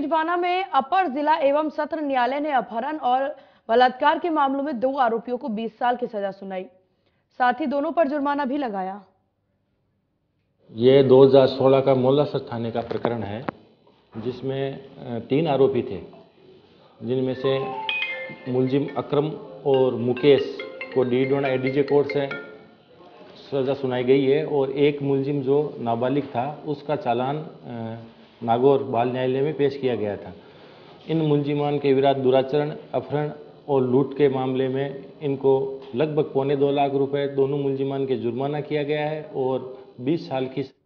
डीडवाना में अपर जिला एवं सत्र न्यायालय ने अपहरण और बलात्कार के मामलों में दो आरोपियों को 20 साल की सजा सुनाई, साथ ही दोनों पर जुर्माना भी लगाया। ये 2016 का मोलासर थाने का प्रकरण है, जिसमें 3 आरोपी थे, जिनमें से मुलजिम अकरम और मुकेश को डीडवाना एडीजे कोर्ट से सजा सुनाई गई है और एक मुलजिम जो नाबालिग था उसका चालान नागौर बाल न्यायालय में पेश किया गया था। इन मुलजिमान के विरुद्ध दुराचरण, अपहरण और लूट के मामले में इनको लगभग 1.25 लाख रुपए दोनों मुलजिमान के जुर्माना किया गया है और 20 साल की